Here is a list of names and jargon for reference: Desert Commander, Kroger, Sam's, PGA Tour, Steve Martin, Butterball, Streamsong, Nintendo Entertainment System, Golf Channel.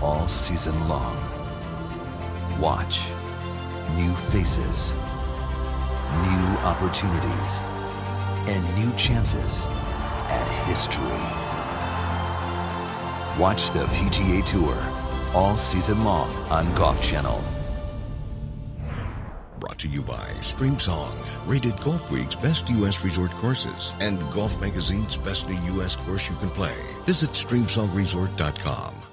all season long. Watch new faces, new opportunities, and new chances at history. Watch the PGA Tour all season long on Golf Channel. Brought to you by Streamsong, rated Golf Week's best U.S. resort courses and Golf Magazine's best new U.S. course you can play. Visit StreamsongResort.com.